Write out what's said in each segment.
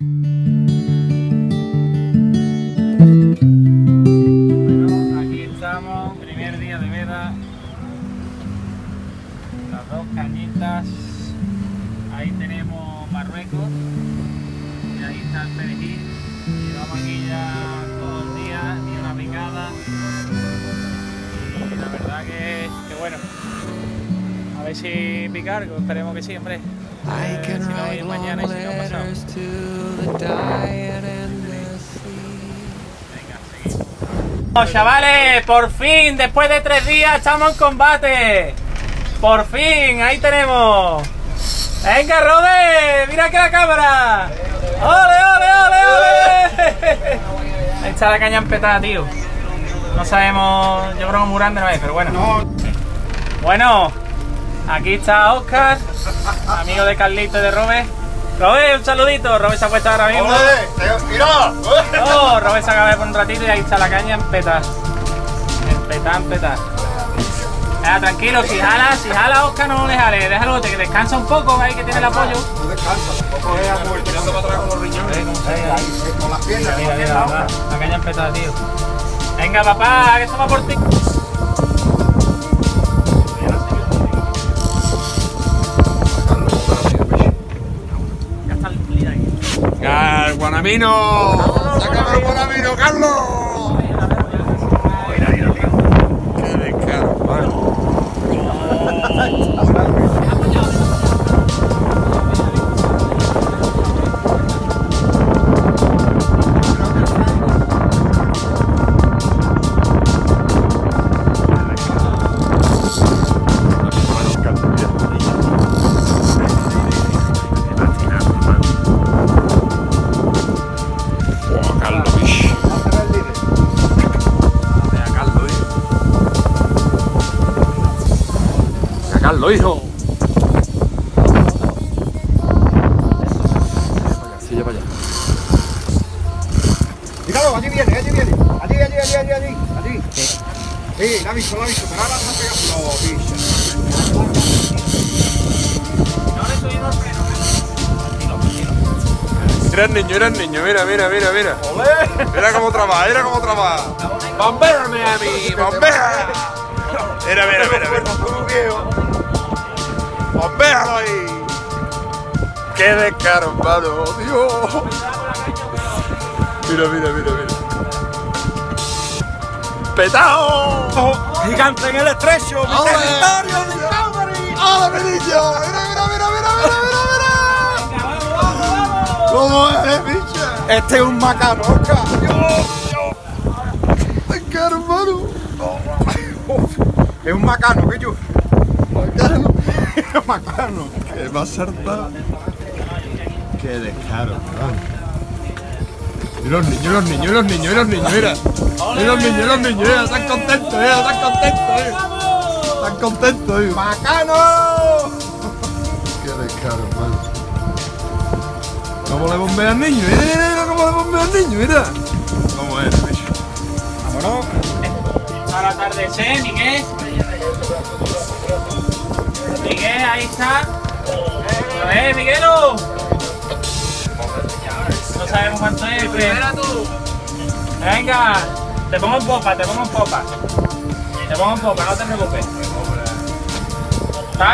Bueno, aquí estamos, primer día de veda. Las dos cañitas. Ahí tenemos Marruecos. Y ahí está el perejil. Llevamos aquí ya todo el día y una picada. Y la verdad que bueno. A ver si picar, esperemos que sí, hombre. Si no hoy, mañana y si no pasado. Venga, chavales, por fin, después de 3 días estamos en combate. Por fin, ahí tenemos. Venga, Rode, mira que la cámara. ¡Ole, ole, ole, ole! Ahí está la caña empetada, tío. No sabemos, yo creo que muy grande no es, pero bueno. Bueno. Aquí está Óscar, amigo de Carlito y de Robert. Robert, un saludito. Robert se ha puesto ahora mismo. ¡Mira! Oh, Robert se acaba de poner un ratito y ahí está la caña en petas. Tranquilo, si jala Óscar, no le jale. Déjalo, que descansa un poco, ahí que tiene el apoyo. No descansa, tampoco es apoyo. Tirando para atrás con los riñones. Con las piernas. La caña en petas, tío. Venga, papá, que esto va por ti. ¡El guanamino! ¡Sácame el guanamino, Carlos! Mira, mira, tío. ¡Qué descaro, hermano! Lo hijo. Sí, ya para allá. Míralo, allí viene. Allí. Sí, la ha visto. Pero ahora no pega. No, bicho. No le estoy dando freno. Era el niño. Mira. ¡Olé! Era como trabaja. ¡Bombeame a mí! ¡Bombea! Mira. ¡Véalo ahí! ¡Qué descaro, hermano! ¡Dios! Mira. ¡Petao! ¡Gigante en el estrecho! ¡Mi territorio de Calvary! ¡Hola, Benicio! ¡Mira! ¡Cómo eres, bicha! ¡Este es un macarroca! ¡Dios! ¡Qué caro, hermano! ¡Es un macano, que yo! Macano, que va a saltar. Qué descaro, ¿verdad? Y los niños, mira. Y los niños, mira, están contentos, mira. ¡Macano! Qué descaro, hermano. ¿Cómo le bombea al niño? Mira. ¿Cómo es, bicho? Vámonos. Para atardecer, Miguel. Miguel, ahí está. Miguelo. No sabemos cuánto es. Venga, te pongo en popa. No te preocupes.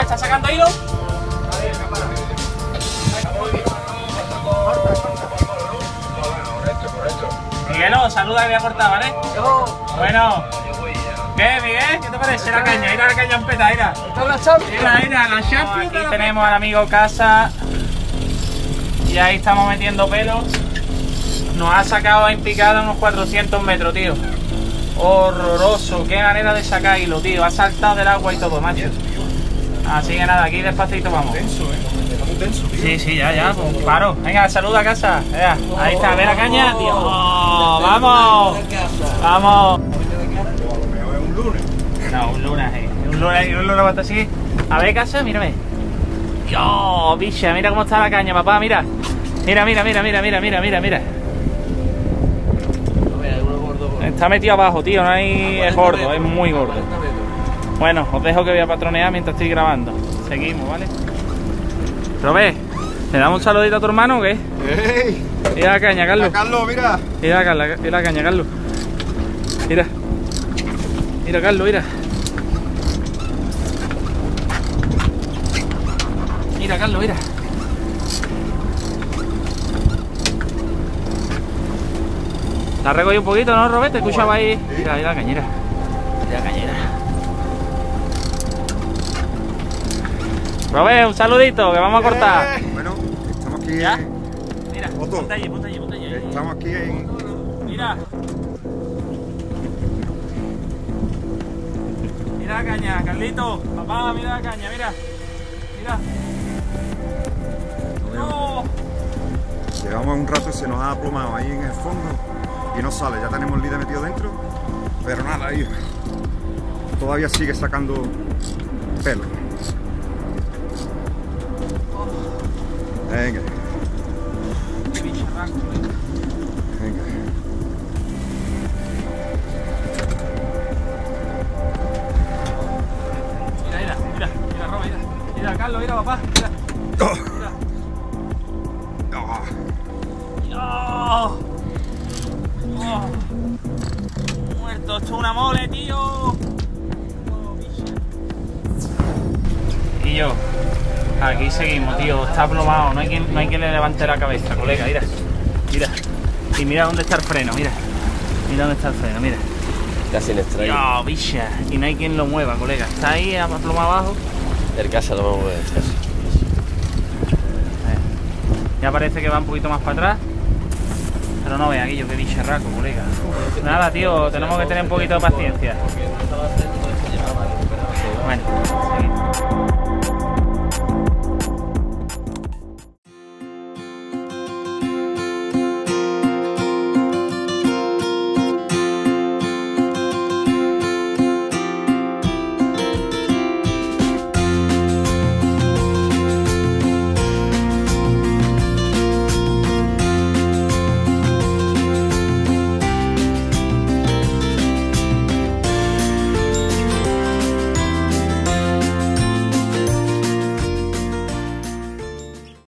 ¿Estás sacando hilo? Miguelo, saluda que voy a cortar, ¿vale? Bueno. ¿Qué, Miguel? ¿Qué te parece la caña? Mira la caña en peta, mira. Esta es la Champions. Mira, la Champions. Aquí tenemos al amigo Casa. Y ahí estamos metiendo pelos. Nos ha sacado en picada unos 400 metros, tío. Horroroso. Qué manera de sacar hilo, tío. Ha saltado del agua y todo, macho. Así que nada, aquí despacito vamos. Está muy tenso, tío. Sí, ya. Pues, paro. Venga, saluda a Casa. Ahí está, ve la caña. Dios. Vamos. No, un lunes va a estar así. A ver, Casa, mírame. Dios, bicha, mira cómo está la caña, papá, mira. Mira. Está metido abajo, tío, no hay... Es gordo, es muy gordo. Bueno, os dejo que voy a patronear mientras estoy grabando. Seguimos, ¿vale? Robé, ¿Le damos un saludito a tu hermano o qué? ¡Ey! Mira la caña, Carlos. Mira, Carlos, mira. Mira la caña, Carlos. Mira. Mira, Carlos, mira. Mira, Carlos, mira. La recogí un poquito, ¿no, Roberto? Escuchaba ahí. Mira, mira la cañera. Mira la cañera. Robert, un saludito, que vamos a cortar. Bueno, estamos aquí. ¿Ya? Mira, ponte allí, ponte allí, ponte allí. Estamos aquí en... Mira. Mira la caña, Carlito. Papá, mira la caña, mira. Mira. ¡No! Llegamos un rato y se nos ha aplomado ahí en el fondo y no sale. Ya tenemos el líder metido dentro, pero nada, ahí todavía sigue sacando pelo. Venga. Venga. Mira, mira, mira, mira, Roma, mira. Mira, Carlos, mira, papá, mira. Mira. Oh. Oh. Muerto, esto es una mole, tío. Oh, y yo. Aquí seguimos, tío, está aplomado, no hay quien le levante la cabeza, colega, mira, mira, y mira dónde está el freno, mira, mira dónde está el freno, mira. Casi en extraño. No, bicha, y no hay quien lo mueva, colega, está ahí aplomado abajo. El casa lo vamos a mover, ya parece que va un poquito más para atrás, pero no vean, Guillo, que bicharraco, colega. Nada, tío, tenemos que tener un poquito de paciencia. Bueno, seguimos.